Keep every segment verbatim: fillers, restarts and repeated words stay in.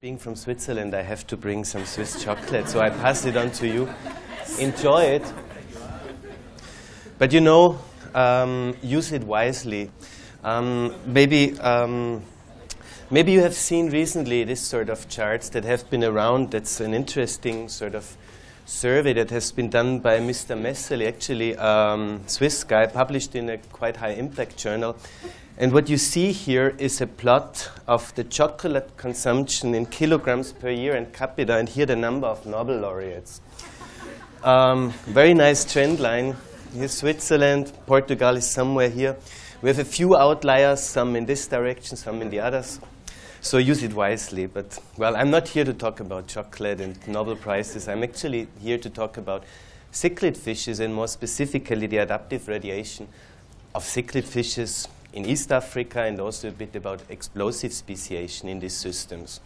Being from Switzerland, I have to bring some Swiss chocolate, so I pass it on to you. Enjoy it. But you know, um, use it wisely. Um, maybe, um, maybe you have seen recently this sort of charts that have been around. That's an interesting sort of survey that has been done by Mister Messerli, actually um, Swiss guy, published in a quite high-impact journal. And what you see here is a plot of the chocolate consumption in kilograms per year and capita, and here the number of Nobel laureates. Um, very nice trend line. Here's Switzerland, Portugal is somewhere here. We have a few outliers, some in this direction, some in the others. So use it wisely. But, well, I'm not here to talk about chocolate and Nobel Prizes. I'm actually here to talk about cichlid fishes, and more specifically the adaptive radiation of cichlid fishes in East Africa, and also a bit about explosive speciation in these systems.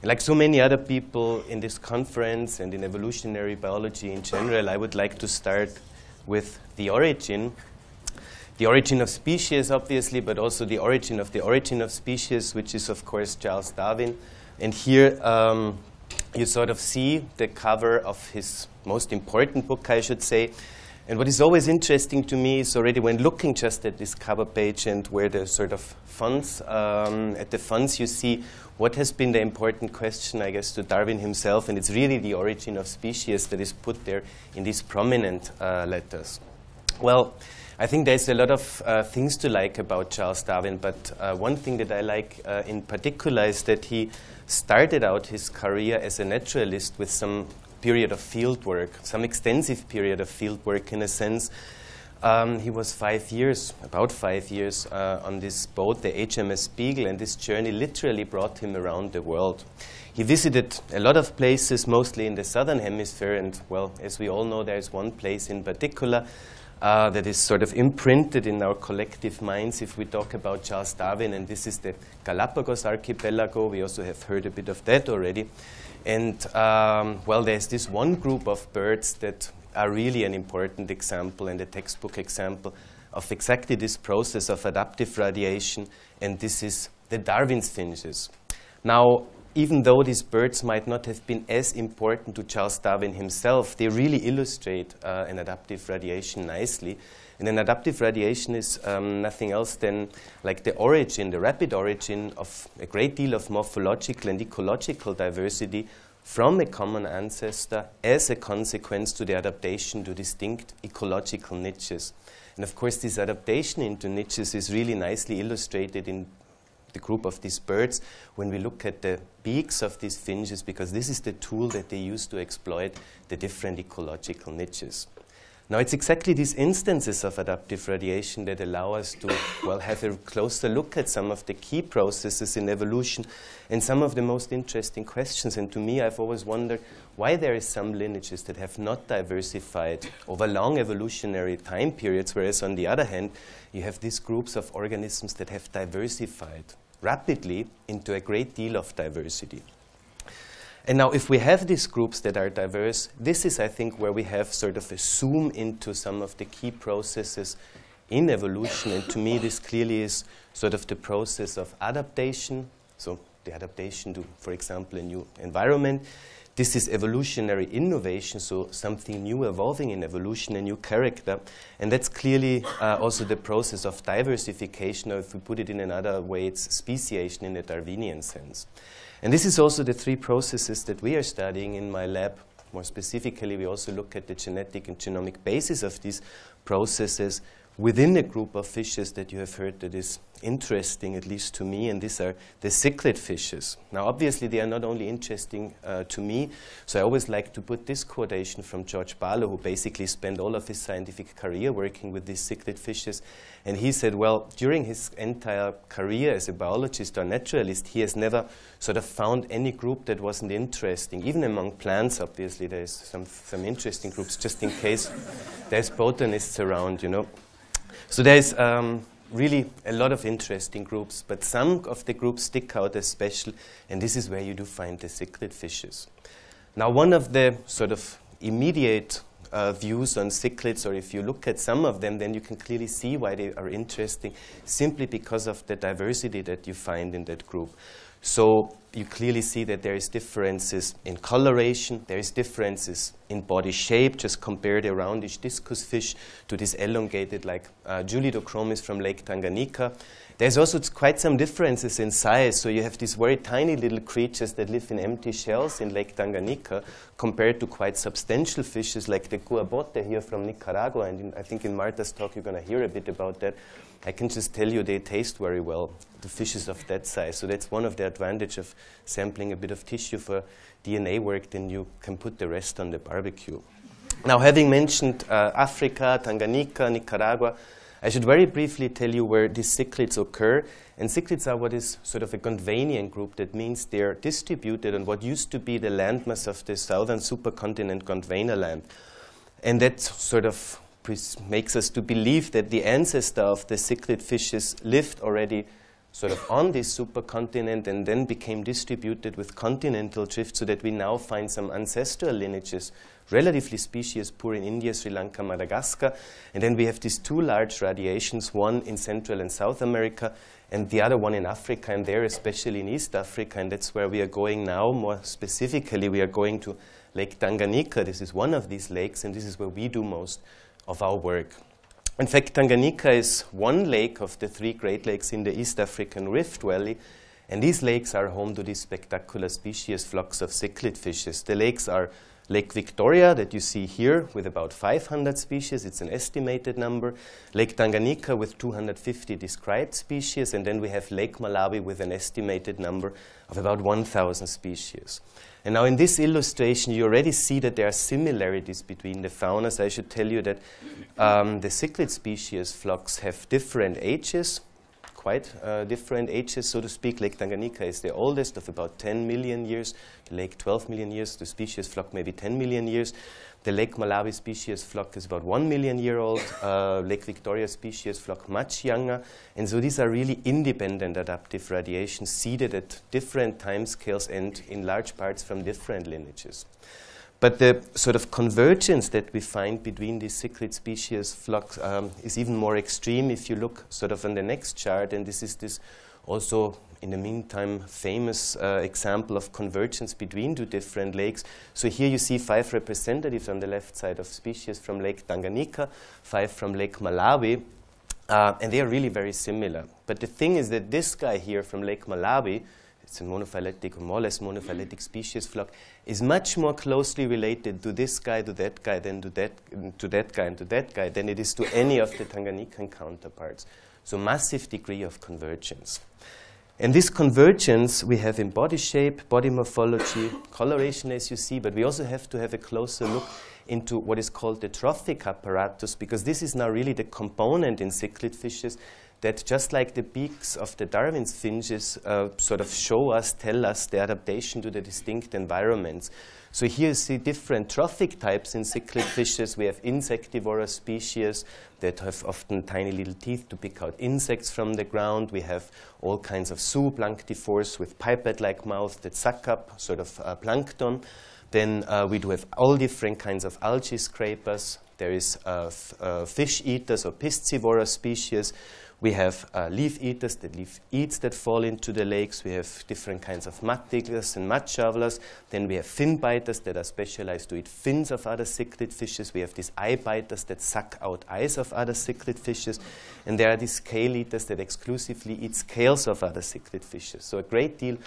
And like so many other people in this conference and in evolutionary biology in general, I would like to start with the origin. The origin of species, obviously, but also the origin of the origin of species, which is, of course, Charles Darwin. And here um, you sort of see the cover of his most important book, I should say. And what is always interesting to me is already when looking just at this cover page and where the sort of fonts, um, at the fonts you see what has been the important question, I guess, to Darwin himself. And it's really the origin of species that is put there in these prominent uh, letters. Well, I think there's a lot of uh, things to like about Charles Darwin. But uh, one thing that I like uh, in particular is that he started out his career as a naturalist with some period of field work, some extensive period of field work in a sense. Um, he was five years, about five years, uh, on this boat, the H M S Beagle, and this journey literally brought him around the world. He visited a lot of places, mostly in the southern hemisphere, and, well, as we all know, there is one place in particular uh, that is sort of imprinted in our collective minds if we talk about Charles Darwin, and this is the Galapagos Archipelago. We also have heard a bit of that already. And, um, well, there's this one group of birds that are really an important example and a textbook example of exactly this process of adaptive radiation, and this is the Darwin's finches. Now, even though these birds might not have been as important to Charles Darwin himself, they really illustrate uh, an adaptive radiation nicely. And an adaptive radiation is um, nothing else than like the origin, the rapid origin of a great deal of morphological and ecological diversity from a common ancestor as a consequence to the adaptation to distinct ecological niches. And of course, this adaptation into niches is really nicely illustrated in the group of these birds when we look at the beaks of these finches, because this is the tool that they use to exploit the different ecological niches. Now, it's exactly these instances of adaptive radiation that allow us to, well, have a closer look at some of the key processes in evolution and some of the most interesting questions. And to me, I've always wondered why there is some lineages that have not diversified over long evolutionary time periods, whereas on the other hand, you have these groups of organisms that have diversified rapidly into a great deal of diversity. And now, if we have these groups that are diverse, this is, I think, where we have sort of a zoom into some of the key processes in evolution. And to me, this clearly is sort of the process of adaptation. So the adaptation to, for example, a new environment. This is evolutionary innovation, so something new evolving in evolution, a new character. And that's clearly uh, also the process of diversification, or if we put it in another way, it's speciation in a Darwinian sense. And this is also the three processes that we are studying in my lab. More specifically, we also look at the genetic and genomic basis of these processes within a group of fishes that you have heard that is interesting, at least to me, and these are the cichlid fishes. Now, obviously, they are not only interesting uh, to me, so I always like to put this quotation from George Barlow, who basically spent all of his scientific career working with these cichlid fishes. And he said, well, during his entire career as a biologist or naturalist, he has never sort of found any group that wasn't interesting. Even among plants, obviously, there's some, some interesting groups, just in case there's botanists around, you know. So there's um, really a lot of interesting groups, but some of the groups stick out as special, and this is where you do find the cichlid fishes. Now, one of the sort of immediate uh, views on cichlids, or if you look at some of them, then you can clearly see why they are interesting, simply because of the diversity that you find in that group. So you clearly see that there is differences in coloration, there is differences in body shape. Just compare the roundish discus fish to this elongated like uh, Julidochromis from Lake Tanganyika. There's also quite some differences in size, so you have these very tiny little creatures that live in empty shells in Lake Tanganyika compared to quite substantial fishes like the guabote here from Nicaragua, and in, I think in Marta's talk you're going to hear a bit about that. I can just tell you they taste very well, the fishes of that size, so that's one of the advantages of sampling a bit of tissue for D N A work, then you can put the rest on the barbecue. Now, having mentioned uh, Africa, Tanganyika, Nicaragua, I should very briefly tell you where these cichlids occur. And cichlids are what is sort of a Gondwanian group. That means they're distributed on what used to be the landmass of the southern supercontinent Gondwanaland. And that sort of makes us to believe that the ancestor of the cichlid fishes lived already sort of on this supercontinent and then became distributed with continental drift, so that we now find some ancestral lineages, relatively species poor in India, Sri Lanka, Madagascar. And then we have these two large radiations, one in Central and South America and the other one in Africa, and there especially in East Africa. And that's where we are going now. More specifically, we are going to Lake Tanganyika. This is one of these lakes, and this is where we do most of our work. In fact, Tanganyika is one lake of the three great lakes in the East African Rift Valley, and these lakes are home to these spectacular species flocks of cichlid fishes. The lakes are Lake Victoria, that you see here, with about five hundred species, it's an estimated number, Lake Tanganyika with two hundred fifty described species, and then we have Lake Malawi with an estimated number of about one thousand species. And now in this illustration, you already see that there are similarities between the faunas. I should tell you that um, the cichlid species flocks have different ages, quite uh, different ages, so to speak. Lake Tanganyika is the oldest of about ten million years, the lake twelve million years, the species flock maybe ten million years. The Lake Malawi species flock is about one million year old, uh, Lake Victoria species flock much younger, and so these are really independent adaptive radiations seeded at different time scales and in large parts from different lineages. But the sort of convergence that we find between these cichlid species flocks um, is even more extreme if you look sort of on the next chart, and this is this also in the meantime famous uh, example of convergence between two different lakes. So here you see five representatives on the left side of species from Lake Tanganyika, five from Lake Malawi, uh, and they are really very similar. But the thing is that this guy here from Lake Malawi, it's a monophyletic, or more or less monophyletic species flock, is much more closely related to this guy, to that guy, than to that, to that guy, and to that guy, than it is to any of the Tanganyikan counterparts. So massive degree of convergence. And this convergence we have in body shape, body morphology, coloration as you see, but we also have to have a closer look into what is called the trophic apparatus, because this is now really the component in cichlid fishes that, just like the beaks of the Darwin's finches, uh, sort of show us, tell us the adaptation to the distinct environments. So here you see different trophic types in cichlid fishes. We have insectivorous species that have often tiny little teeth to pick out insects from the ground. We have all kinds of zooplanktivores with pipette-like mouths that suck up sort of uh, plankton. Then uh, we do have all different kinds of algae scrapers. There is uh, f uh, fish eaters or piscivorous species. We have uh, leaf eaters, the leaf eats that fall into the lakes. We have different kinds of mud diggers and mud shovelers. Then we have fin biters that are specialized to eat fins of other cichlid fishes. We have these eye biters that suck out eyes of other cichlid fishes. And there are these scale eaters that exclusively eat scales of other cichlid fishes. So a great deal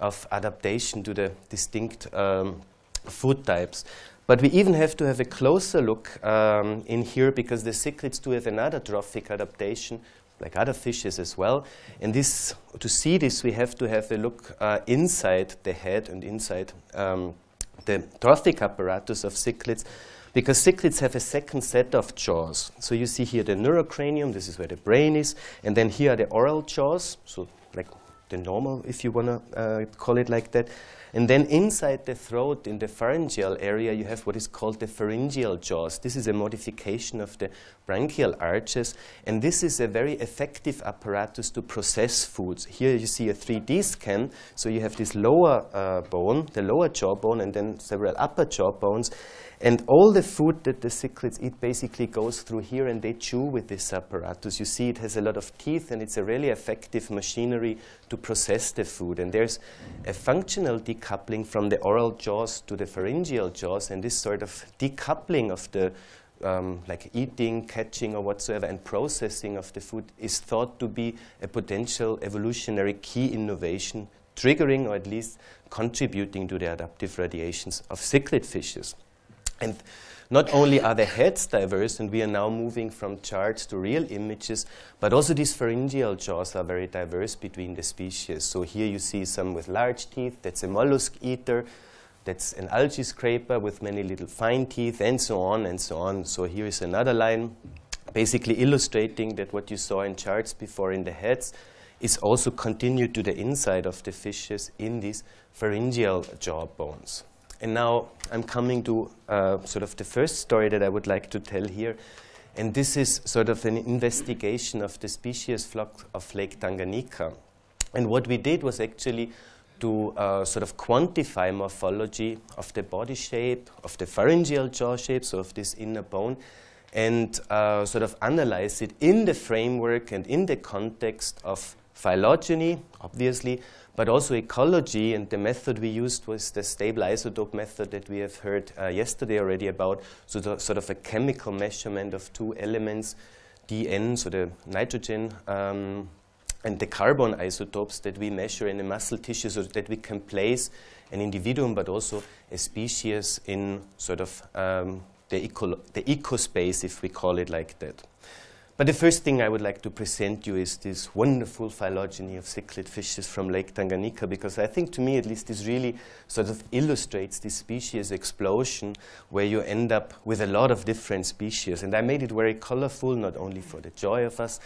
of adaptation to the distinct um, food types. But we even have to have a closer look um, in here, because the cichlids do have another trophic adaptation, like other fishes as well. And this, to see this, we have to have a look uh, inside the head and inside um, the trophic apparatus of cichlids, because cichlids have a second set of jaws. So you see here the neurocranium, this is where the brain is, and then here are the oral jaws, so like the normal, if you want to uh, call it like that. And then inside the throat, in the pharyngeal area, you have what is called the pharyngeal jaws. This is a modification of the branchial arches, and this is a very effective apparatus to process foods. Here you see a three D scan, so you have this lower uh, bone, the lower jawbone, and then several upper jaw bones. And all the food that the cichlids eat basically goes through here, and they chew with this apparatus. You see it has a lot of teeth, and it's a really effective machinery to process the food. And there's a functional decoupling from the oral jaws to the pharyngeal jaws, and this sort of decoupling of the um, like eating, catching, or whatsoever, and processing of the food is thought to be a potential evolutionary key innovation, triggering or at least contributing to the adaptive radiations of cichlid fishes. And not only are the heads diverse, and we are now moving from charts to real images, but also these pharyngeal jaws are very diverse between the species. So here you see some with large teeth. That's a mollusk eater. That's an algae scraper with many little fine teeth, and so on and so on. So here is another line basically illustrating that what you saw in charts before in the heads is also continued to the inside of the fishes in these pharyngeal jaw bones. And now I'm coming to uh, sort of the first story that I would like to tell here. And this is sort of an investigation of the species flock of Lake Tanganyika. And what we did was actually to uh, sort of quantify morphology of the body shape, of the pharyngeal jaw shape, so of this inner bone, and uh, sort of analyze it in the framework and in the context of phylogeny, obviously, but also ecology. And the method we used was the stable isotope method that we have heard uh, yesterday already about, so the, sort of a chemical measurement of two elements, D N, so the nitrogen, um, and the carbon isotopes that we measure in the muscle tissue so that we can place an individuum, but also a species in sort of um, the, eco the eco space, if we call it like that. But the first thing I would like to present you is this wonderful phylogeny of cichlid fishes from Lake Tanganyika, because I think, to me at least, this really sort of illustrates this species explosion where you end up with a lot of different species. And I made it very colorful, not only for the joy of us,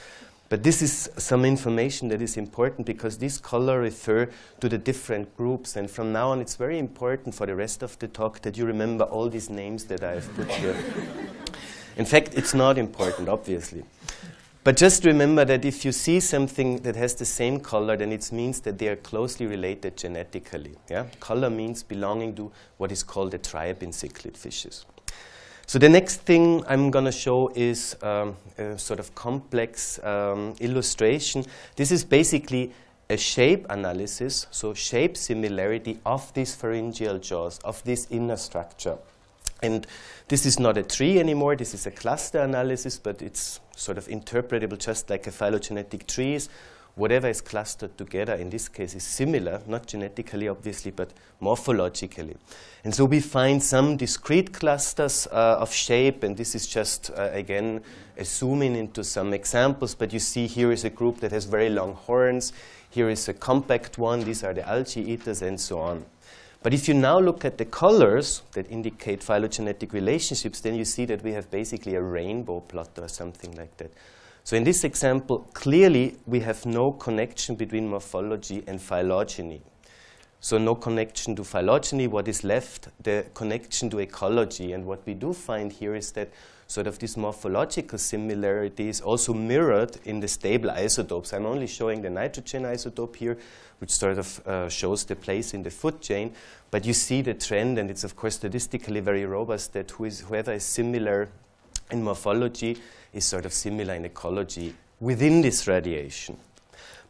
but this is some information that is important because these colors refer to the different groups. And from now on, it's very important for the rest of the talk that you remember all these names that I have put here. In fact, it's not important, obviously. But just remember that if you see something that has the same color, then it means that they are closely related genetically. Yeah? Color means belonging to what is called a tribe in cichlid fishes. So the next thing I'm going to show is um, a sort of complex um, illustration. This is basically a shape analysis, so shape similarity of these pharyngeal jaws, of this inner structure. And this is not a tree anymore, this is a cluster analysis, but it's sort of interpretable just like a phylogenetic trees. Whatever is clustered together in this case is similar, not genetically obviously, but morphologically. And so we find some discrete clusters uh, of shape, and this is just, uh, again, a zoom in into some examples, but you see here is a group that has very long horns, here is a compact one, these are the algae eaters, and so on. But if you now look at the colors that indicate phylogenetic relationships, then you see that we have basically a rainbow plot or something like that. So in this example, clearly we have no connection between morphology and phylogeny. So no connection to phylogeny. What is left? The connection to ecology. And what we do find here is that sort of this morphological similarity is also mirrored in the stable isotopes. I'm only showing the nitrogen isotope here, which sort of uh, shows the place in the food chain. But you see the trend, and it's of course statistically very robust, that who is, whoever is similar in morphology is sort of similar in ecology within this radiation.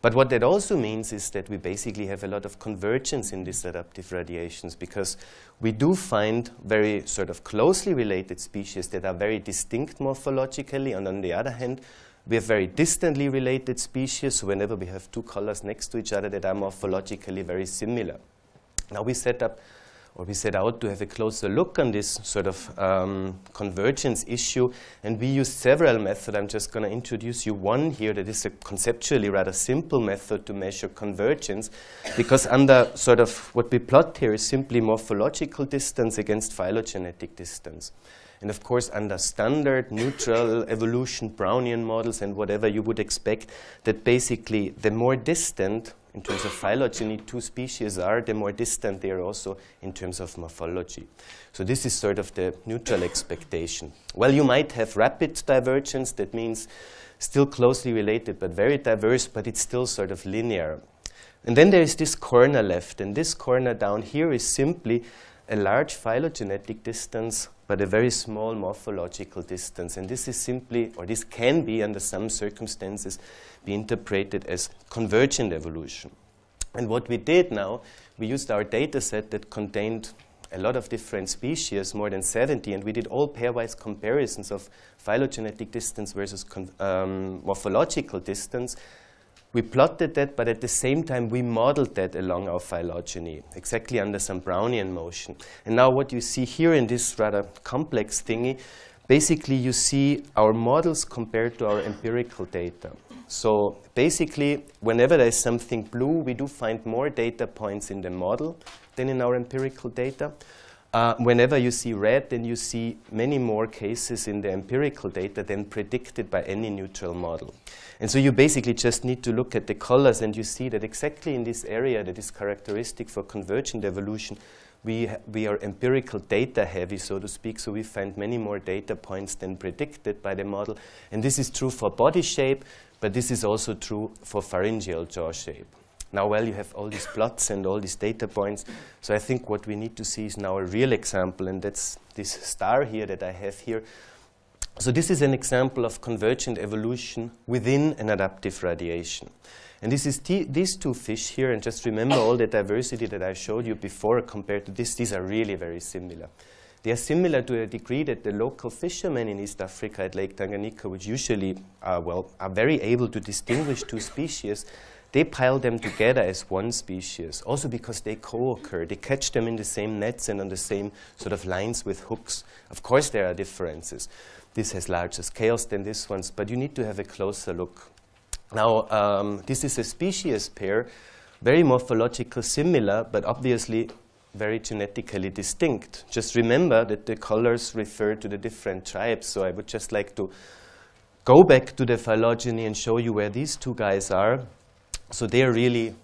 But what that also means is that we basically have a lot of convergence in these adaptive radiations, because we do find very sort of closely related species that are very distinct morphologically, and on the other hand, we have very distantly related species, so whenever we have two colors next to each other that are morphologically very similar. Now we set up, or we set out to have a closer look on this sort of um, convergence issue, and we used several methods. I'm just going to introduce you one here that is a conceptually rather simple method to measure convergence, because under sort of what we plot here is simply morphological distance against phylogenetic distance. And of course, under standard, neutral, evolution, Brownian models, and whatever, you would expect that basically the more distant, in terms of phylogeny, two species are, the more distant they are also in terms of morphology. So this is sort of the neutral expectation. Well, you might have rapid divergence, that means still closely related, but very diverse, but it's still sort of linear. And then there is this corner left, and this corner down here is simply a large phylogenetic distance but a very small morphological distance. And this is simply, or this can be under some circumstances, be interpreted as convergent evolution. And what we did now, we used our data set that contained a lot of different species, more than seventy, and we did all pairwise comparisons of phylogenetic distance versus con um, morphological distance. We plotted that, but at the same time, we modeled that along our phylogeny, exactly under some Brownian motion. And now what you see here in this rather complex thingy, basically you see our models compared to our empirical data. So basically, whenever there's something blue, we do find more data points in the model than in our empirical data. Uh, whenever you see red, then you see many more cases in the empirical data than predicted by any neutral model. And so you basically just need to look at the colors, and you see that exactly in this area that is characteristic for convergent evolution, we, ha we are empirical data heavy, so to speak, so we find many more data points than predicted by the model. And this is true for body shape, but this is also true for pharyngeal jaw shape. Now, well, you have all these plots and all these data points, so I think what we need to see is now a real example, and that's this star here that I have here. So this is an example of convergent evolution within an adaptive radiation. And this is these two fish here, and just remember all the diversity that I showed you before compared to this. These are really very similar. They are similar to a degree that the local fishermen in East Africa at Lake Tanganyika, which usually are, well, are very able to distinguish two species, they pile them together as one species, also because they co-occur. They catch them in the same nets and on the same sort of lines with hooks. Of course, there are differences. This has larger scales than this one, but you need to have a closer look. Now, um, this is a species pair, very morphological similar, but obviously very genetically distinct. Just remember that the colors refer to the different tribes, so I would just like to go back to the phylogeny and show you where these two guys are. So they are really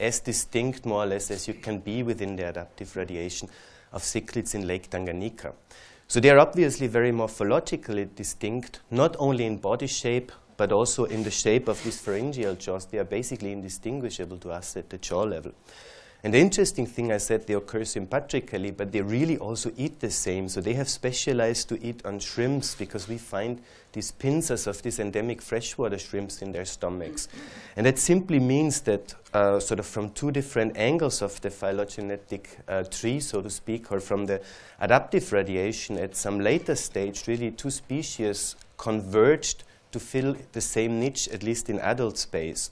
as distinct, more or less, as you can be within the adaptive radiation of cichlids in Lake Tanganyika. So they are obviously very morphologically distinct, not only in body shape, but also in the shape of these pharyngeal jaws. They are basically indistinguishable to us at the jaw level. And the interesting thing, I said, they occur sympatrically, but they really also eat the same. So they have specialized to eat on shrimps, because we find these pincers of these endemic freshwater shrimps in their stomachs. And that simply means that uh, sort of from two different angles of the phylogenetic uh, tree, so to speak, or from the adaptive radiation at some later stage, really two species converged to fill the same niche, at least in adult space.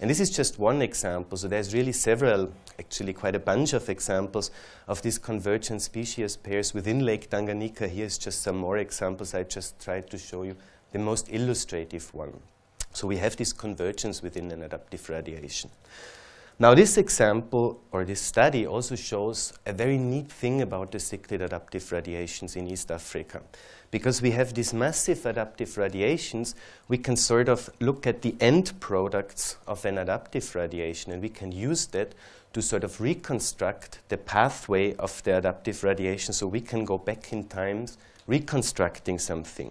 And this is just one example, so there's really several, actually quite a bunch of examples of these convergent species pairs within Lake Tanganyika. Here's just some more examples. I just tried to show you the most illustrative one. So we have this convergence within an adaptive radiation. Now this example, or this study, also shows a very neat thing about the cichlid adaptive radiations in East Africa. Because we have these massive adaptive radiations, we can sort of look at the end products of an adaptive radiation, and we can use that to sort of reconstruct the pathway of the adaptive radiation, so we can go back in time reconstructing something.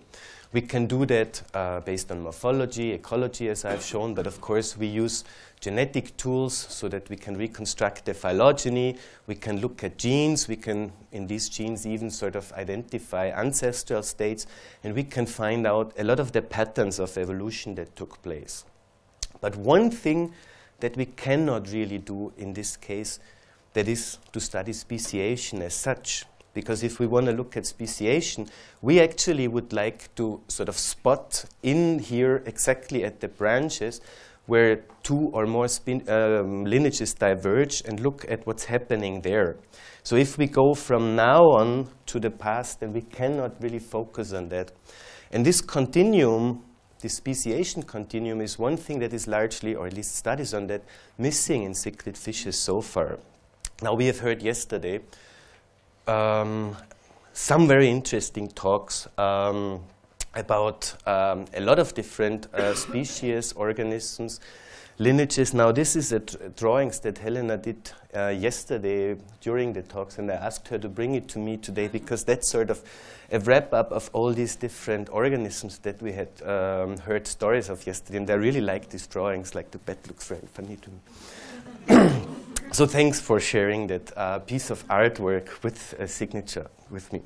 We can do that uh, based on morphology, ecology, as I've shown, but of course we use genetic tools so that we can reconstruct the phylogeny, we can look at genes, we can, in these genes, even sort of identify ancestral states, and we can find out a lot of the patterns of evolution that took place. But one thing that we cannot really do in this case, that is to study speciation as such, because if we want to look at speciation, we actually would like to sort of spot in here exactly at the branches where two or more spin, um, lineages diverge and look at what's happening there. So if we go from now on to the past, then we cannot really focus on that. And this continuum, this speciation continuum, is one thing that is largely, or at least studies on that, missing in cichlid fishes so far. Now we have heard yesterday um, some very interesting talks um, about um, a lot of different uh, species, organisms, lineages. Now this is a drawings that Helena did uh, yesterday during the talks, and I asked her to bring it to me today, because that's sort of a wrap-up of all these different organisms that we had um, heard stories of yesterday. And I really like these drawings, like the bat looks very funny to me. So thanks for sharing that uh, piece of artwork with a signature with me.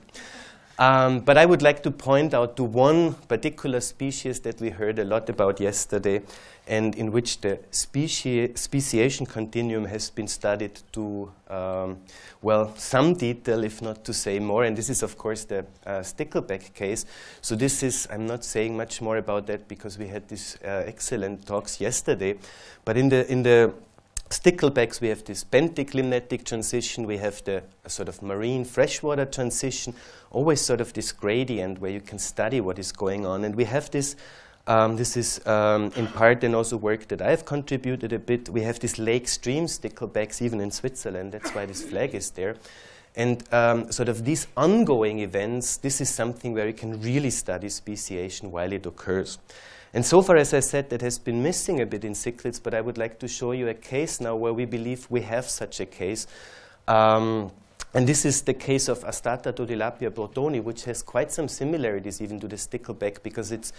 Um, but I would like to point out to one particular species that we heard a lot about yesterday, and in which the speci speciation continuum has been studied to, um, well, some detail, if not to say more. And this is, of course, the uh, stickleback case. So this is, I'm not saying much more about that because we had these uh, excellent talks yesterday. But in the in the sticklebacks, we have this benthiclimnetic transition, we have the uh, sort of marine freshwater transition, always sort of this gradient where you can study what is going on. And we have this, um, this is um, in part and also work that I have contributed a bit, we have this lake stream sticklebacks even in Switzerland, that's why this flag is there. And um, sort of these ongoing events, this is something where you can really study speciation while it occurs. And so far, as I said, that has been missing a bit in cichlids, but I would like to show you a case now where we believe we have such a case. Um, and this is the case of Astatotilapia burtoni, which has quite some similarities even to the stickleback, because it's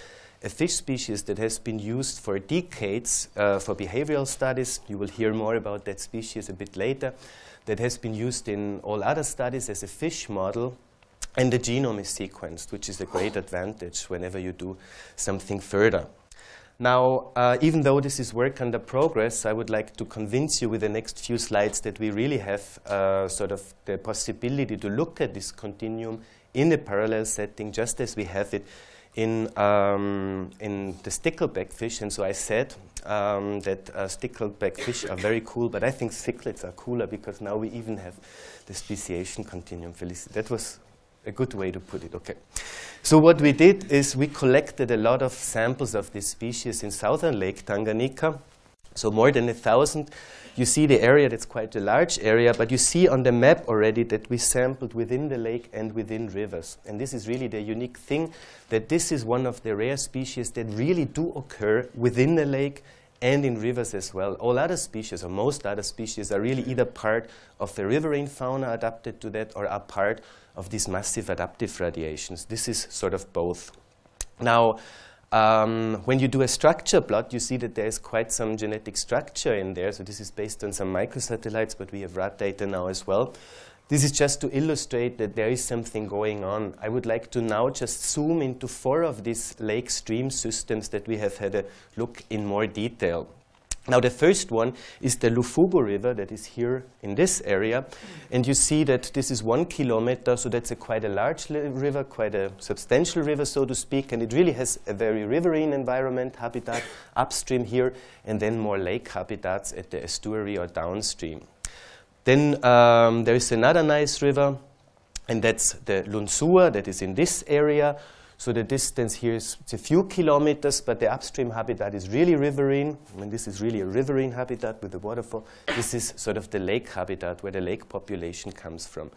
a fish species that has been used for decades uh, for behavioral studies. You will hear more about that species a bit later. That has been used in all other studies as a fish model. And the genome is sequenced, which is a great advantage whenever you do something further. Now, uh, even though this is work under progress, I would like to convince you with the next few slides that we really have uh, sort of the possibility to look at this continuum in a parallel setting, just as we have it in, um, in the stickleback fish. And so I said um, that uh, stickleback fish are very cool, but I think cichlids are cooler because now we even have the speciation continuum. Felicity, that was a good way to put it, okay. So what we did is we collected a lot of samples of this species in southern Lake Tanganyika, so more than a thousand. You see the area, that's quite a large area, but you see on the map already that we sampled within the lake and within rivers. And this is really the unique thing, that this is one of the rare species that really do occur within the lake and in rivers as well. All other species, or most other species, are really either part of the riverine fauna adapted to that or are part of these massive adaptive radiations. This is sort of both. Now, um, when you do a structure plot, you see that there is quite some genetic structure in there. So this is based on some microsatellites, but we have rat data now as well. This is just to illustrate that there is something going on. I would like to now just zoom into four of these lake stream systems that we have had a look in more detail. Now, the first one is the Lufubo River that is here in this area. And you see that this is one kilometer, so that's a quite a large river, quite a substantial river, so to speak. And it really has a very riverine environment, habitat upstream here, and then more lake habitats at the estuary or downstream. Then um, there is another nice river, and that's the Lunsua that is in this area. So the distance here is a few kilometers, but the upstream habitat is really riverine. I mean, this is really a riverine habitat with a waterfall. This is sort of the lake habitat where the lake population comes from.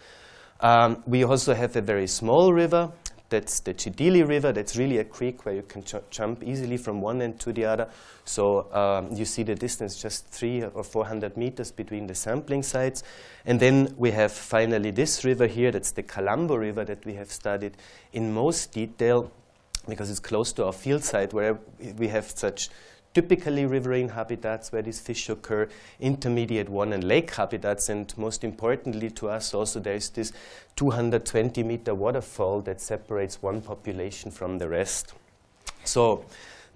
Um, we also have a very small river. That's the Chidili River. That's really a creek where you can ju jump easily from one end to the other. So um, you see the distance, just three or four hundred meters between the sampling sites. And then we have finally this river here. That's the Colombo River that we have studied in most detail because it's close to our field site where we have such typically riverine habitats where these fish occur, intermediate one and lake habitats, and most importantly to us also there is this two hundred twenty meter waterfall that separates one population from the rest. So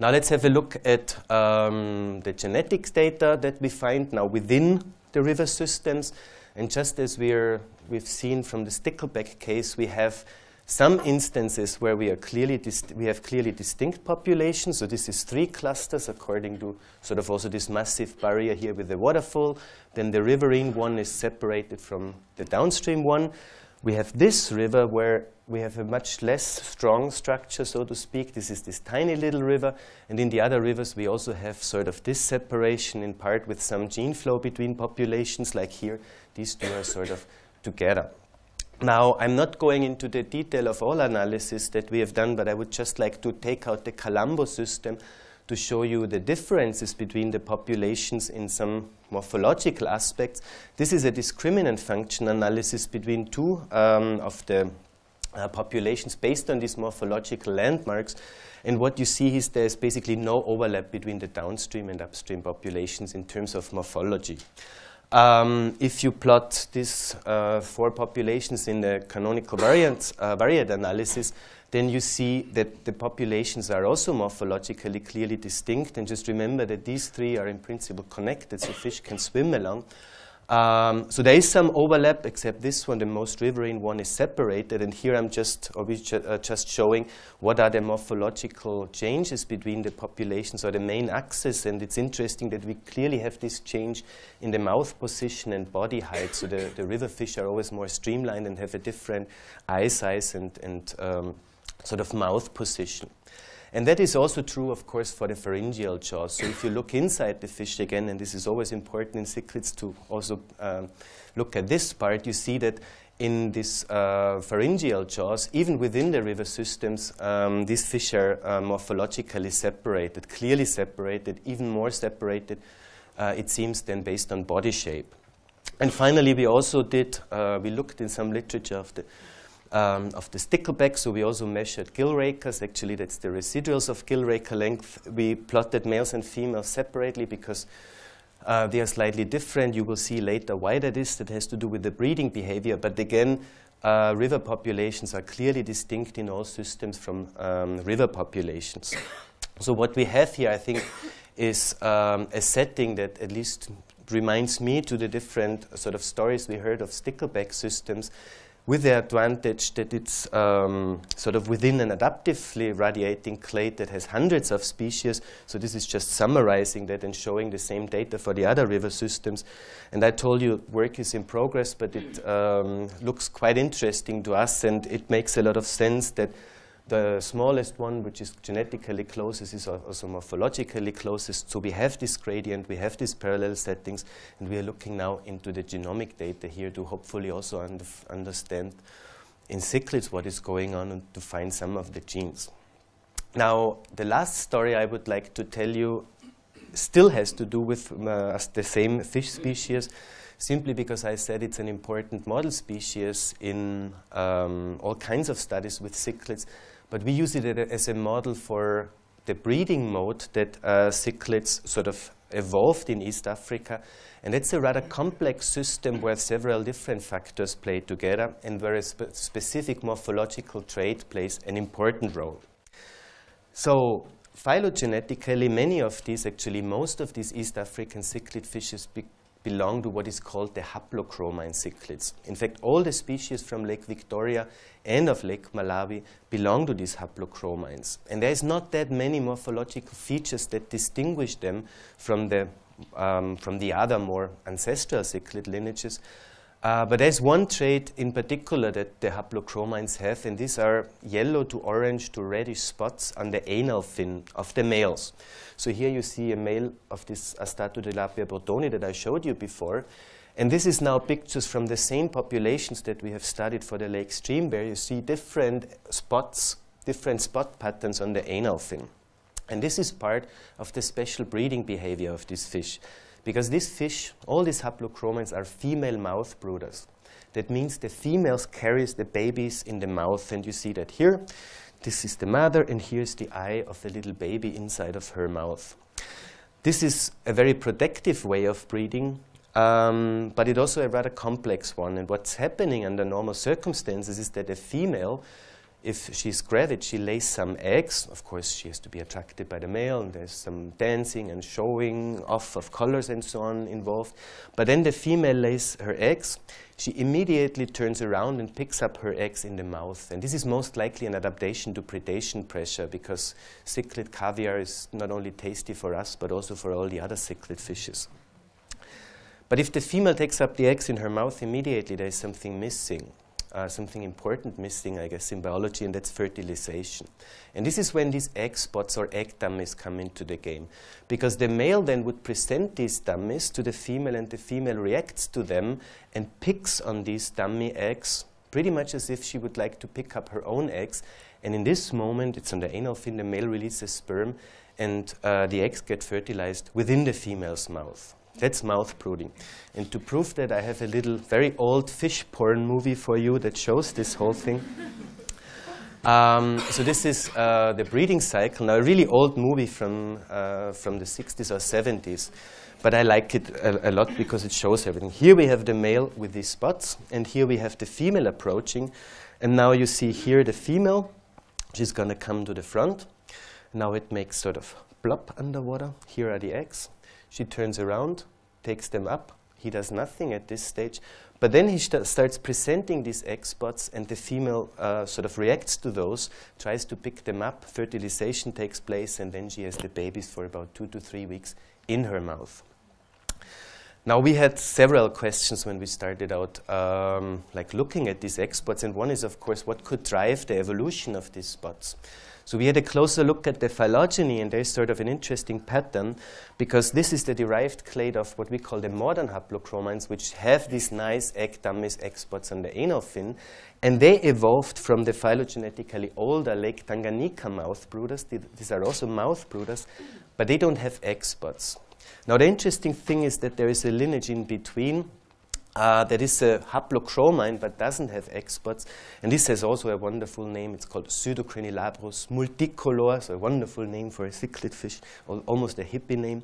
now let's have a look at um, the genetics data that we find now within the river systems. And just as we're, we've seen from the stickleback case, we have some instances where we, are clearly we have clearly distinct populations. So this is three clusters according to sort of also this massive barrier here with the waterfall. Then the riverine one is separated from the downstream one. We have this river where we have a much less strong structure, so to speak. This is this tiny little river. And in the other rivers, we also have sort of this separation in part with some gene flow between populations. Like here, these two are sort of together. Now, I'm not going into the detail of all analysis that we have done, but I would just like to take out the Colombo system to show you the differences between the populations in some morphological aspects. This is a discriminant function analysis between two um, of the uh, populations based on these morphological landmarks. And what you see is there's basically no overlap between the downstream and upstream populations in terms of morphology. Um, if you plot these uh, four populations in the canonical variant, uh, variant analysis, then you see that the populations are also morphologically clearly distinct. And just remember that these three are in principle connected, so fish can swim along. Um, so there is some overlap, except this one, the most riverine one, is separated. And here I'm just, or we ju uh, just showing what are the morphological changes between the populations or the main axis. And it's interesting that we clearly have this change in the mouth position and body height. So the, the river fish are always more streamlined and have a different eye size and, and um, sort of mouth position. And that is also true, of course, for the pharyngeal jaws. So if you look inside the fish again, and this is always important in cichlids to also um, look at this part, you see that in these uh, pharyngeal jaws, even within the river systems, um, these fish are uh, morphologically separated, clearly separated, even more separated, uh, it seems, than based on body shape. And finally, we also did, uh, we looked in some literature of the of the stickleback, so we also measured gill rakers. Actually, that's the residuals of gill raker length. We plotted males and females separately because uh, they are slightly different. You will see later why that is. That has to do with the breeding behavior. But again, uh, river populations are clearly distinct in all systems from um, river populations. So what we have here, I think, is um, a setting that at least reminds me to the different sort of stories we heard of stickleback systems, with the advantage that it's um, sort of within an adaptively radiating clade that has hundreds of species. So this is just summarizing that and showing the same data for the other river systems. And I told you work is in progress, but it um, looks quite interesting to us. And it makes a lot of sense that the smallest one, which is genetically closest, is also morphologically closest. So we have this gradient, we have these parallel settings, and we are looking now into the genomic data here to hopefully also un understand in cichlids what is going on and to find some of the genes. Now, the last story I would like to tell you still has to do with uh, the same fish species, simply because I said it's an important model species in um, all kinds of studies with cichlids. But we use it as a model for the breeding mode that uh, cichlids sort of evolved in East Africa. And it's a rather complex system where several different factors play together and where a spe specific morphological trait plays an important role. So phylogenetically, many of these, actually most of these East African cichlid fishes belong to what is called the haplochroma in cichlids. In fact, all the species from Lake Victoria and of Lake Malawi belong to these haplochromines. And there is not that many morphological features that distinguish them from the, um, from the other more ancestral cichlid lineages. Uh, but there's one trait in particular that the haplochromines have, and these are yellow to orange to reddish spots on the anal fin of the males. So here you see a male of this Astatotilapia burtoni that I showed you before. And this is now pictures from the same populations that we have studied for the lake stream, where you see different spots, different spot patterns on the anal fin. And this is part of the special breeding behavior of this fish. Because these fish, all these haplochromines, are female mouth brooders. That means the females carries the babies in the mouth. And you see that here. This is the mother, and here's the eye of the little baby inside of her mouth. This is a very protective way of breeding, um, but it's also a rather complex one. And what's happening under normal circumstances is that a female, if she's gravid, she lays some eggs. Of course, she has to be attracted by the male, and there's some dancing and showing off of colors and so on involved. But then the female lays her eggs. She immediately turns around and picks up her eggs in the mouth. And this is most likely an adaptation to predation pressure, because cichlid caviar is not only tasty for us, but also for all the other cichlid fishes. But if the female takes up the eggs in her mouth immediately, there's something missing. Uh, something important missing, I guess, in biology, and that's fertilization. And this is when these egg spots or egg dummies come into the game, because the male then would present these dummies to the female, and the female reacts to them and picks on these dummy eggs, pretty much as if she would like to pick up her own eggs. And in this moment, it's on the anal fin, the male releases sperm, and uh, the eggs get fertilized within the female's mouth. That's mouth brooding. And to prove that, I have a little very old fish porn movie for you that shows this whole thing. um, so this is uh, the breeding cycle. Now, a really old movie from, uh, from the sixties or seventies. But I like it a, a lot because it shows everything. Here we have the male with these spots, and here we have the female approaching. And now you see here the female. She's going to come to the front. Now it makes sort of plop underwater. Here are the eggs. She turns around, takes them up. He does nothing at this stage. But then he st starts presenting these egg spots, and the female uh, sort of reacts to those, tries to pick them up. Fertilization takes place, and then she has the babies for about two to three weeks in her mouth. Now, we had several questions when we started out, um, like looking at these egg spots. And one is, of course, what could drive the evolution of these spots? So we had a closer look at the phylogeny, and there's sort of an interesting pattern, because this is the derived clade of what we call the modern haplochromines, which have these nice egg dummies, egg spots on the anal fin. And they evolved from the phylogenetically older Lake Tanganyika mouth brooders. These are also mouth brooders, but they don't have egg spots. Now, the interesting thing is that there is a lineage in between. Uh, that is a haplochromine, but doesn't have egg spots. And this has also a wonderful name. It's called Pseudocrinilabrus multicolor, so a wonderful name for a cichlid fish, al almost a hippie name.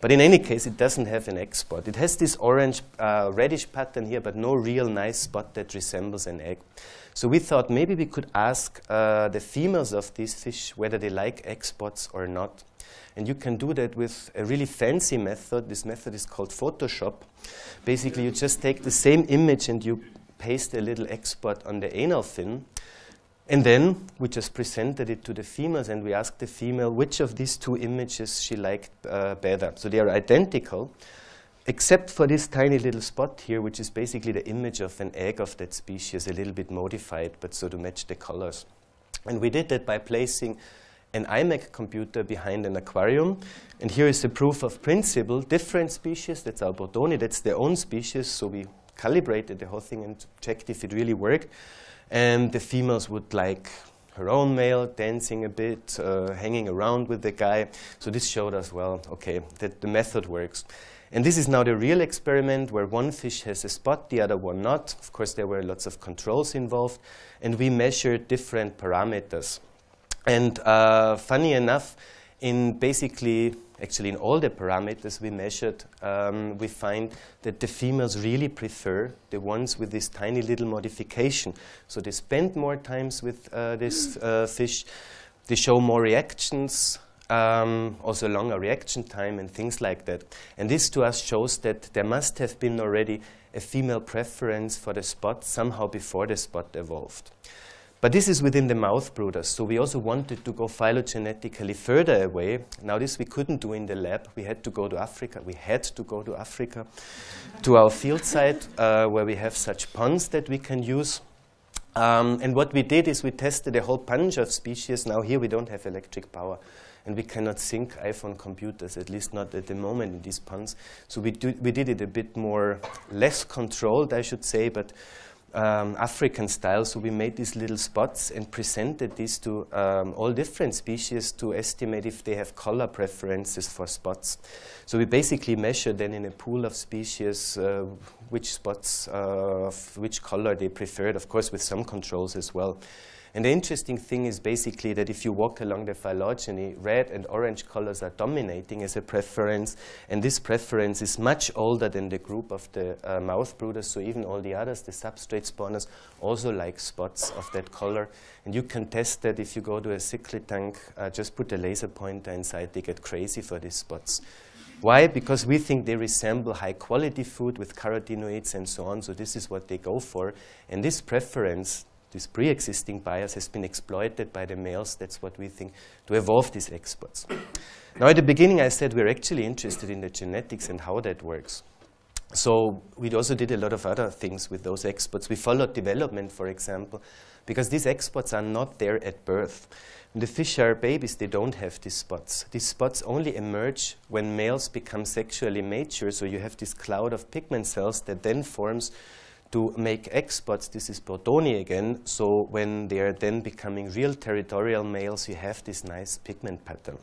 But in any case, it doesn't have an egg spot. It has this orange, uh, reddish pattern here, but no real nice spot that resembles an egg. So we thought maybe we could ask uh, the females of these fish whether they like egg spots or not. And you can do that with a really fancy method. This method is called Photoshop. Basically, you just take the same image and you paste a little egg spot on the anal fin. And then we just presented it to the females, and we asked the female which of these two images she liked uh, better. So they are identical, except for this tiny little spot here, which is basically the image of an egg of that species, a little bit modified, but so to match the colors. And we did that by placing an iMac computer behind an aquarium. And here is the proof of principle. Different species, that's our Burtoni, that's their own species. So we calibrated the whole thing and checked if it really worked. And the females would like her own male, dancing a bit, uh, hanging around with the guy. So this showed us, well, OK, that the method works. And this is now the real experiment, where one fish has a spot, the other one not. Of course, there were lots of controls involved. And we measured different parameters. And uh, funny enough, in basically, actually in all the parameters we measured, um, we find that the females really prefer the ones with this tiny little modification. So they spend more times with uh, this uh, fish, they show more reactions, um, also longer reaction time and things like that. And this to us shows that there must have been already a female preference for the spot somehow before the spot evolved. But this is within the mouth brooders, so we also wanted to go phylogenetically further away. Now, this we couldn't do in the lab. We had to go to Africa. We had to go to Africa, to our field site, uh, where we have such ponds that we can use. Um, and what we did is we tested a whole bunch of species. Now, here we don't have electric power, and we cannot sync iPhone computers, at least not at the moment in these ponds. So we, do, we did it a bit more, less controlled, I should say, but Um, African style. So we made these little spots and presented these to um, all different species to estimate if they have color preferences for spots. So we basically measured then in a pool of species uh, which spots, uh, of which color they preferred, of course with some controls as well. And the interesting thing is basically that if you walk along the phylogeny, red and orange colors are dominating as a preference. And this preference is much older than the group of the uh, mouth brooders. So even all the others, the substrate spawners, also like spots of that color. And you can test that if you go to a cichlid tank, uh, just put a laser pointer inside. They get crazy for these spots. Why? Because we think they resemble high-quality food with carotenoids and so on. So this is what they go for. And this preference, this pre-existing bias, has been exploited by the males. That's what we think, to evolve these egg spots. Now, at the beginning, I said we're actually interested in the genetics and how that works. So we also did a lot of other things with those egg spots. We followed development, for example, because these egg spots are not there at birth. When the fish are babies, they don't have these spots. These spots only emerge when males become sexually mature. So you have this cloud of pigment cells that then forms to make egg spots. This is Burtoni again. So when they are then becoming real territorial males, you have this nice pigment pattern.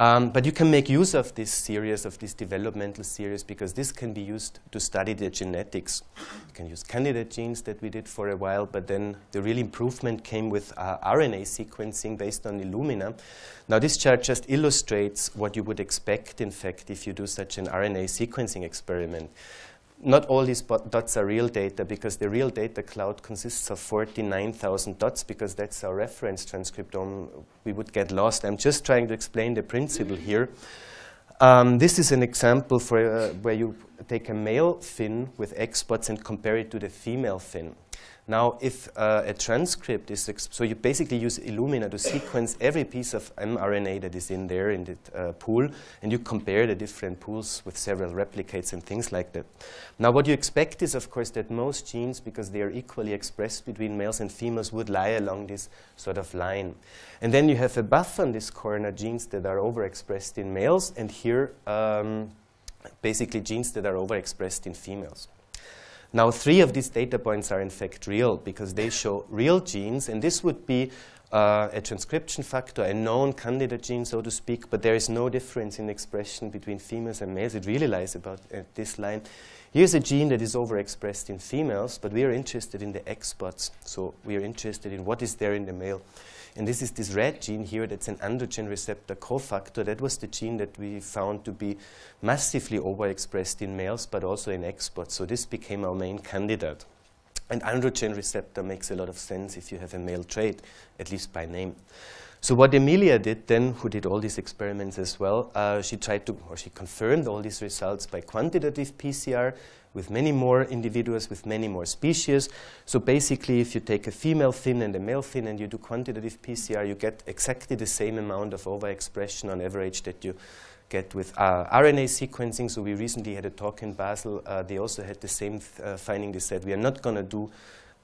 Um, but you can make use of this series, of this developmental series, because this can be used to study the genetics. You can use candidate genes that we did for a while, but then the real improvement came with uh, R N A sequencing based on Illumina. Now this chart just illustrates what you would expect, in fact, if you do such an R N A sequencing experiment. Not all these dots are real data, because the real data cloud consists of forty-nine thousand dots, because that's our reference transcriptome. We would get lost. I'm just trying to explain the principle here. Um, this is an example for, uh, where you take a male fin with X spots and compare it to the female fin. Now, if uh, a transcript is, exp so you basically use Illumina to sequence every piece of mRNA that is in there in the uh, pool, and you compare the different pools with several replicates and things like that. Now, what you expect is, of course, that most genes, because they are equally expressed between males and females, would lie along this sort of line. And then you have above on this corner genes that are overexpressed in males, and here, um, basically, genes that are overexpressed in females. Now, three of these data points are in fact real, because they show real genes, and this would be uh, a transcription factor, a known candidate gene, so to speak, but there is no difference in expression between females and males. It really lies about uh, this line. Here's a gene that is overexpressed in females, but we are interested in the X spots, so we are interested in what is there in the male. And this is this red gene here that's an androgen receptor cofactor. That was the gene that we found to be massively overexpressed in males, but also in X spots. So this became our main candidate. And androgen receptor makes a lot of sense if you have a male trait, at least by name. So what Emilia did then, who did all these experiments as well, uh, she tried to, or she confirmed all these results by quantitative P C R with many more individuals, with many more species. So basically, if you take a female fin and a male fin and you do quantitative P C R, you get exactly the same amount of overexpression on average that you get with uh, R N A sequencing. So we recently had a talk in Basel. Uh, they also had the same th uh, finding. They said, we are not going to do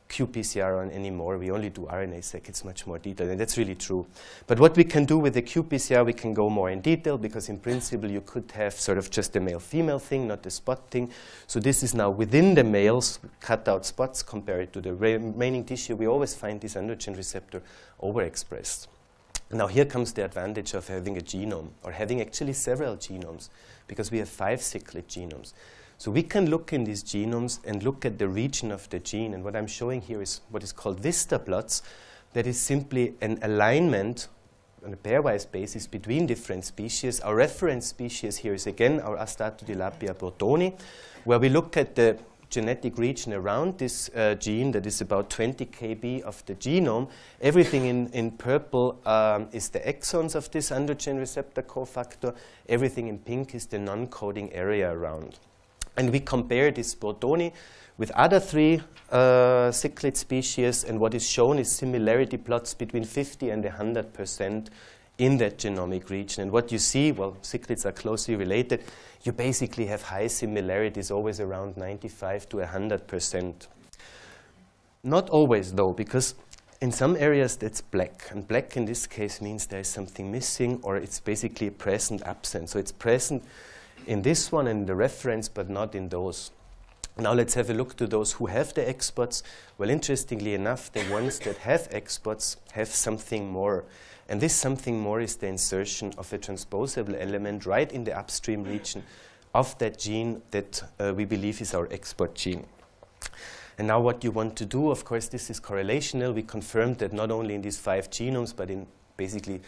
Q P C R on anymore. We only do R N A seq. It's much more detailed, and that's really true. But what we can do with the Q P C R, we can go more in detail, because in principle you could have sort of just the male-female thing, not the spot thing. So this is now within the males, cut out spots compared to the remaining tissue. We always find this androgen receptor overexpressed. Now here comes the advantage of having a genome, or having actually several genomes, because we have five cyclic genomes. So we can look in these genomes and look at the region of the gene. And what I'm showing here is what is called vista plots. That is simply an alignment on a pairwise basis between different species. Our reference species here is again our Astatotilapia burtoni, where we look at the genetic region around this uh, gene that is about twenty K B of the genome. Everything in, in purple um, is the exons of this androgen receptor cofactor. Everything in pink is the non-coding area around. And we compare this burtoni with other three uh, cichlid species, and what is shown is similarity plots between fifty and one hundred percent in that genomic region. And what you see, well, cichlids are closely related. You basically have high similarities, always around ninety-five to one hundred percent. Not always, though, because in some areas that's black, and black in this case means there is something missing, or it's basically present absent. So it's present in this one and the reference, but not in those. Now let's have a look to those who have the X spots. Well, interestingly enough, the ones that have X spots have something more. And this something more is the insertion of a transposable element right in the upstream region of that gene that uh, we believe is our export gene. And now what you want to do, of course, this is correlational. We confirmed that not only in these five genomes, but in basically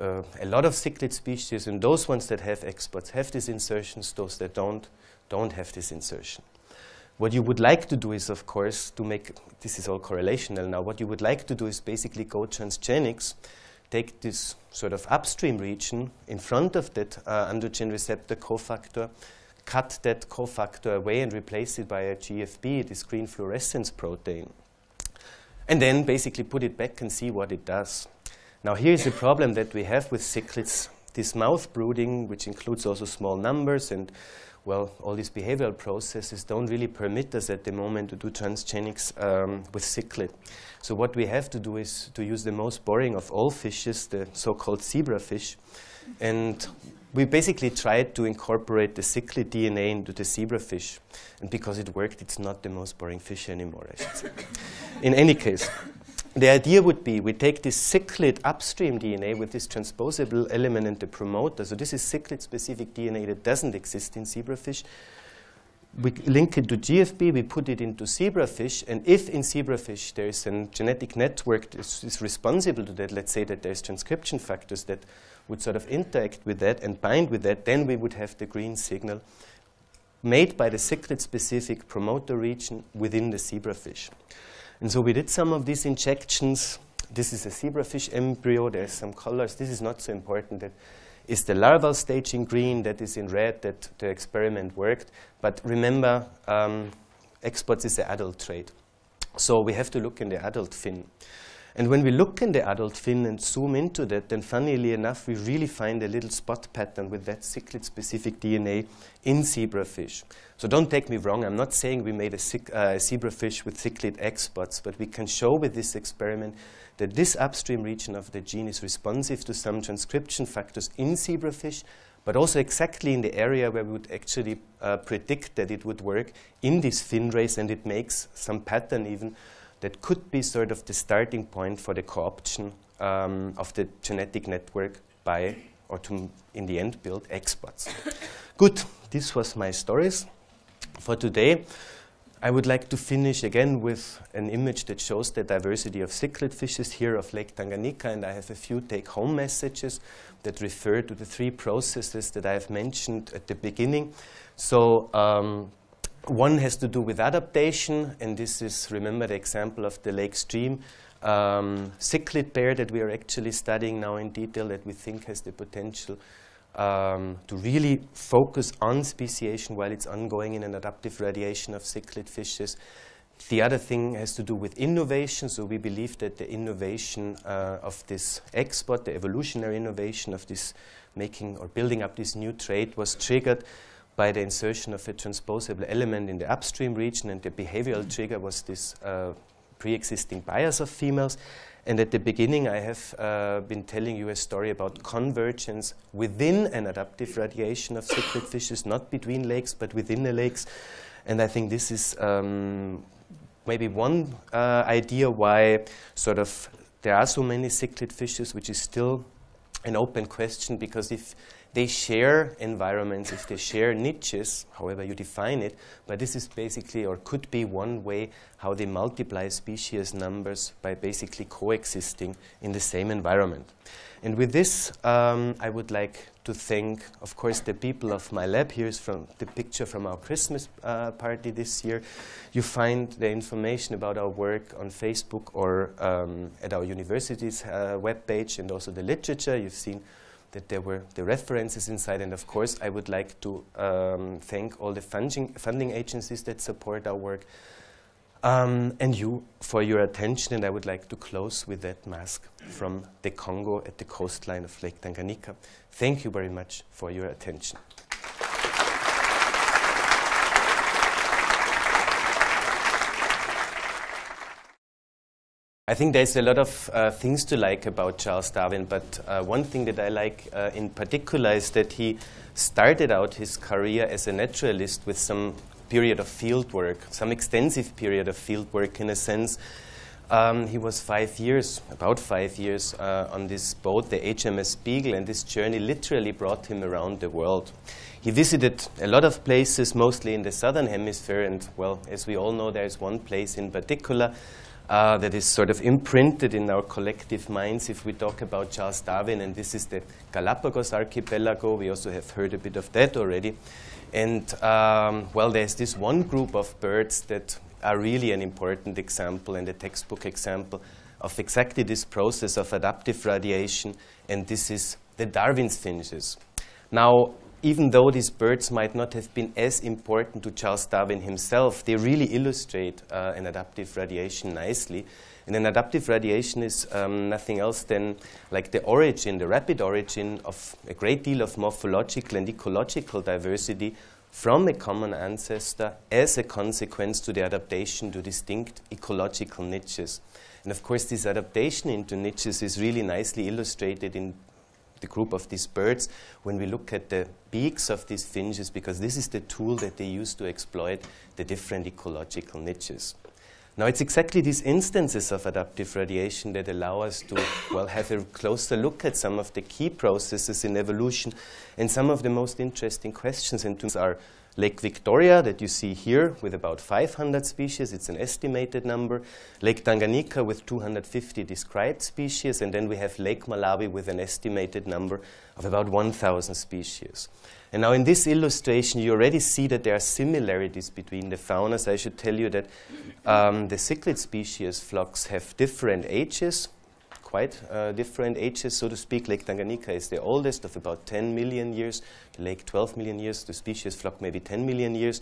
Uh, a lot of cichlid species, and those ones that have X spots have these insertions, those that don't, don't have this insertion. What you would like to do is, of course, to make, this is all correlational now, what you would like to do is basically go transgenics, take this sort of upstream region in front of that uh, androgen receptor cofactor, cut that cofactor away and replace it by a G F P, this green fluorescence protein, and then basically put it back and see what it does. Now here's the problem that we have with cichlids. This mouth brooding, which includes also small numbers and, well, all these behavioral processes don't really permit us at the moment to do transgenics um, with cichlid. So what we have to do is to use the most boring of all fishes, the so-called zebrafish. And we basically tried to incorporate the cichlid D N A into the zebrafish. And because it worked, it's not the most boring fish anymore, I should say. In any case. The idea would be we take this cichlid upstream D N A with this transposable element and the promoter. So this is cichlid-specific D N A that doesn't exist in zebrafish. We link it to G F P, we put it into zebrafish, and if in zebrafish there is a genetic network that is responsible to that, let's say that there's transcription factors that would sort of interact with that and bind with that, then we would have the green signal made by the cichlid-specific promoter region within the zebrafish. And so we did some of these injections. This is a zebrafish embryo. There's some colors. This is not so important. That is the larval stage in green. That is in red that the experiment worked. But remember, um, exports is the adult trait. So we have to look in the adult fin. And when we look in the adult fin and zoom into that, then funnily enough, we really find a little spot pattern with that cichlid-specific D N A in zebrafish. So don't take me wrong. I'm not saying we made a, uh, a zebrafish with cichlid X spots, but we can show with this experiment that this upstream region of the gene is responsive to some transcription factors in zebrafish, but also exactly in the area where we would actually uh, predict that it would work in this fin race, and it makes some pattern even that could be sort of the starting point for the co-option um, of the genetic network by, or to, in the end, build experts. Good, this was my stories for today. I would like to finish again with an image that shows the diversity of cichlid fishes here of Lake Tanganyika, and I have a few take-home messages that refer to the three processes that I have mentioned at the beginning. So, um, one has to do with adaptation, and this is, remember, the example of the lake stream um, cichlid pair that we are actually studying now in detail, that we think has the potential um, to really focus on speciation while it's ongoing in an adaptive radiation of cichlid fishes. The other thing has to do with innovation, so we believe that the innovation uh, of this export, the evolutionary innovation of this making or building up this new trait, was triggered by the insertion of a transposable element in the upstream region, and the behavioral trigger was this uh, pre-existing bias of females. And at the beginning, I have uh, been telling you a story about convergence within an adaptive radiation of cichlid fishes, not between lakes, but within the lakes. And I think this is um, maybe one uh, idea why sort of there are so many cichlid fishes, which is still an open question, because if they share environments, if they share niches, however you define it, but this is basically, or could be, one way how they multiply species numbers by basically coexisting in the same environment. And with this, um, I would like to thank, of course, the people of my lab. Here's from the picture from our Christmas uh, party this year. You find the information about our work on Facebook or um, at our university's uh, webpage, and also the literature. You've seen that there were the references inside. And of course, I would like to um, thank all the funding, funding agencies that support our work, um, and you for your attention. And I would like to close with that mask from the Congo at the coastline of Lake Tanganyika. Thank you very much for your attention. I think there's a lot of uh, things to like about Charles Darwin, but uh, one thing that I like uh, in particular is that he started out his career as a naturalist with some period of field work, some extensive period of field work in a sense. Um, he was five years, about five years, uh, on this boat, the H M S Beagle, and this journey literally brought him around the world. He visited a lot of places, mostly in the southern hemisphere, and, well, as we all know, there's one place in particular Uh, that is sort of imprinted in our collective minds if we talk about Charles Darwin, and this is the Galapagos Archipelago. We also have heard a bit of that already. And, um, well, there's this one group of birds that are really an important example and a textbook example of exactly this process of adaptive radiation, and this is the Darwin's finches. Now, even though these birds might not have been as important to Charles Darwin himself, they really illustrate uh, an adaptive radiation nicely. And an adaptive radiation is um, nothing else than like the origin, the rapid origin of a great deal of morphological and ecological diversity from a common ancestor as a consequence to the adaptation to distinct ecological niches. And of course, this adaptation into niches is really nicely illustrated in the group of these birds when we look at the beaks of these finches, because this is the tool that they use to exploit the different ecological niches. Now, it's exactly these instances of adaptive radiation that allow us to, well, have a closer look at some of the key processes in evolution and some of the most interesting questions. And these are Lake Victoria, that you see here, with about five hundred species. It's an estimated number. Lake Tanganyika with two hundred fifty described species. And then we have Lake Malawi with an estimated number of about one thousand species. And now in this illustration, you already see that there are similarities between the faunas. I should tell you that um, the cichlid species flocks have different ages, quite uh, different ages, so to speak. Lake Tanganyika is the oldest, of about ten million years, the lake twelve million years, the species flock maybe ten million years.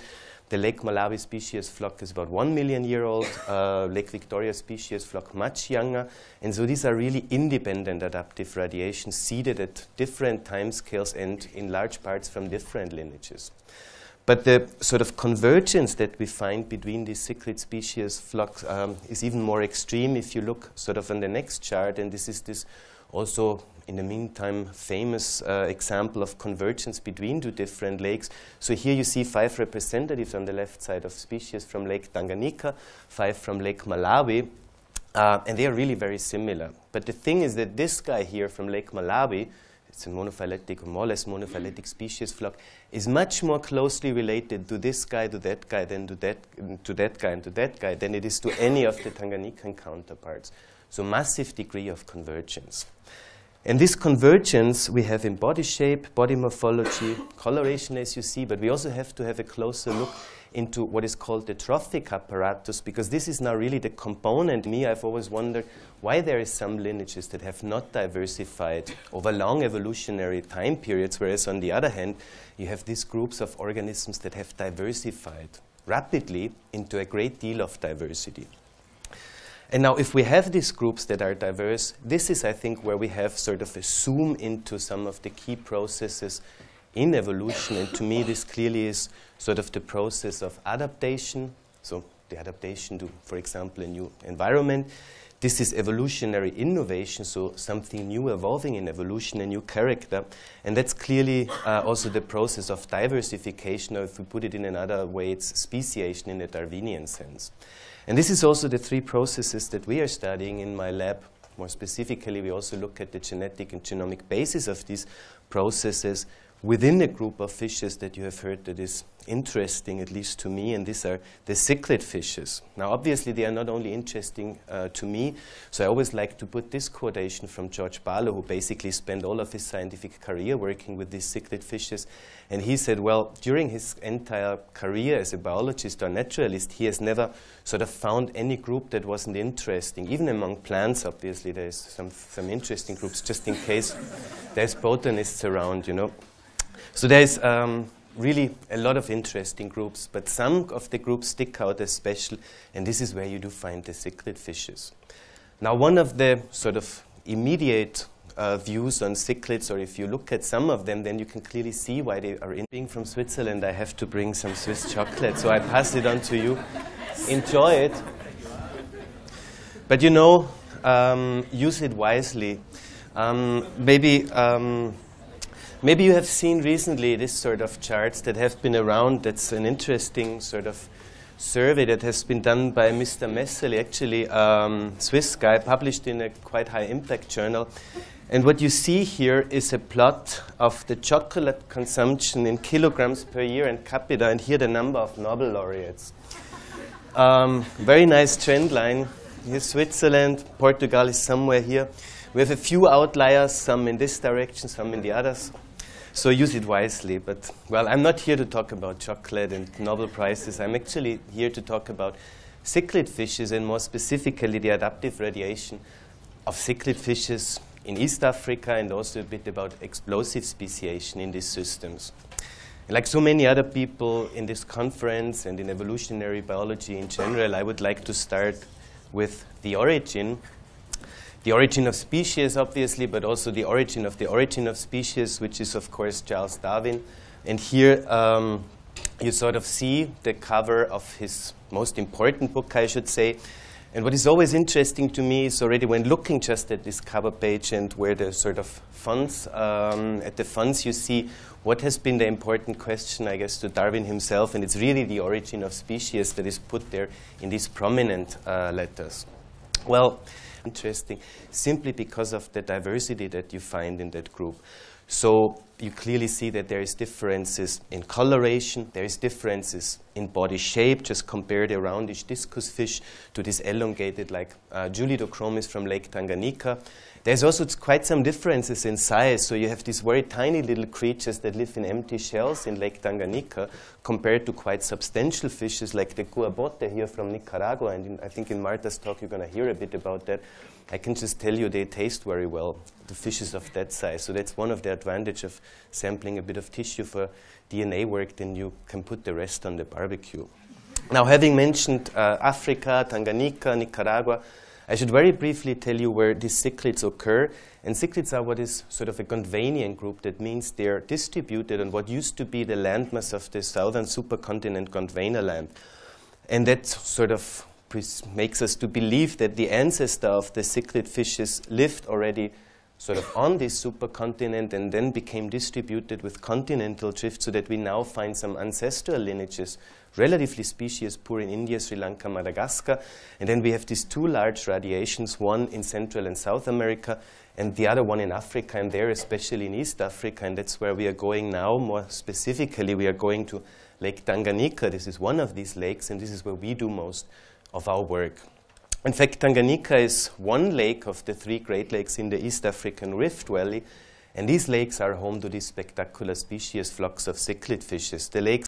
The Lake Malawi species flock is about one million year old, uh, Lake Victoria species flock much younger, and so these are really independent adaptive radiations seeded at different time scales and in large parts from different lineages. But the sort of convergence that we find between these cichlid species flocks um, is even more extreme if you look sort of on the next chart. And this is this also, in the meantime, famous uh, example of convergence between two different lakes. So here you see five representatives on the left side of species from Lake Tanganyika, five from Lake Malawi. Uh, and they are really very similar. But the thing is that this guy here from Lake Malawi, it's a monophyletic, or more or less monophyletic species flock, is much more closely related to this guy, to that guy, than to that, to that guy, and to that guy, than it is to any of the Tanganyikan counterparts. So massive degree of convergence. And this convergence we have in body shape, body morphology, coloration, as you see, but we also have to have a closer look into what is called the trophic apparatus, because this is now really the component. Me, I've always wondered why there is some lineages that have not diversified over long evolutionary time periods, whereas on the other hand, you have these groups of organisms that have diversified rapidly into a great deal of diversity. And now if we have these groups that are diverse, this is, I think, where we have sort of a zoom into some of the key processes in evolution, and to me this clearly is sort of the process of adaptation, so the adaptation to, for example, a new environment. This is evolutionary innovation, so something new evolving in evolution, a new character, and that's clearly uh, also the process of diversification, or if we put it in another way, it's speciation in a Darwinian sense. And this is also the three processes that we are studying in my lab. More specifically, we also look at the genetic and genomic basis of these processes within a group of fishes that you have heard that is interesting, at least to me, and these are the cichlid fishes. Now, obviously, they are not only interesting uh, to me, so I always like to put this quotation from George Barlow, who basically spent all of his scientific career working with these cichlid fishes, and he said, well, during his entire career as a biologist or naturalist, he has never sort of found any group that wasn't interesting. Even among plants, obviously, there's some, some interesting groups, just in case there's botanists around, you know. So there's um, really a lot of interesting groups, but some of the groups stick out as special, and this is where you do find the cichlid fishes. Now, one of the sort of immediate uh, views on cichlids, or if you look at some of them, then you can clearly see why they are in. Being from Switzerland, I have to bring some Swiss chocolate, so I pass it on to you. Enjoy it. But you know, um, use it wisely. Um, maybe. Um, Maybe you have seen recently this sort of charts that have been around. That's an interesting sort of survey that has been done by Mister Messerli, actually um, Swiss guy, published in a quite high impact journal. And what you see here is a plot of the chocolate consumption in kilograms per year and capita, and here the number of Nobel laureates. Um, very nice trend line. Here's Switzerland, Portugal is somewhere here. We have a few outliers, some in this direction, some in the others. So use it wisely, but, well, I'm not here to talk about chocolate and Nobel Prizes. I'm actually here to talk about cichlid fishes, and more specifically the adaptive radiation of cichlid fishes in East Africa, and also a bit about explosive speciation in these systems. And like so many other people in this conference and in evolutionary biology in general, I would like to start with the origin. The origin of species, obviously, but also the origin of the origin of species, which is, of course, Charles Darwin. And here um, you sort of see the cover of his most important book, I should say. And what is always interesting to me is already when looking just at this cover page and where the sort of funds, um, at the funds you see what has been the important question, I guess, to Darwin himself, and it's really the origin of species that is put there in these prominent uh, letters. Well, interesting, simply because of the diversity that you find in that group. So you clearly see that there is differences in coloration, there is differences in body shape. Just compare the roundish discus fish to this elongated, like uh, Julidochromis from Lake Tanganyika. There's also quite some differences in size. So you have these very tiny little creatures that live in empty shells in Lake Tanganyika, compared to quite substantial fishes like the guabote here from Nicaragua. And in, I think in Marta's talk you're going to hear a bit about that. I can just tell you they taste very well, the fishes of that size. So that's one of the advantages of sampling a bit of tissue for D N A work, then you can put the rest on the barbecue. Now, having mentioned uh, Africa, Tanganyika, Nicaragua, I should very briefly tell you where these cichlids occur. And cichlids are what is sort of a Gondwanian group. That means they're distributed on what used to be the landmass of the southern supercontinent Gondwana land. And that sort of makes us to believe that the ancestor of the cichlid fishes lived already sort of on this supercontinent and then became distributed with continental drift, so that we now find some ancestral lineages, relatively species poor in India, Sri Lanka, Madagascar. And then we have these two large radiations, one in Central and South America and the other one in Africa, and there especially in East Africa. And that's where we are going now. More specifically, we are going to Lake Tanganyika. This is one of these lakes, and this is where we do most of our work. In fact, Tanganyika is one lake of the three Great Lakes in the East African Rift Valley, and these lakes are home to these spectacular species flocks of cichlid fishes. The lakes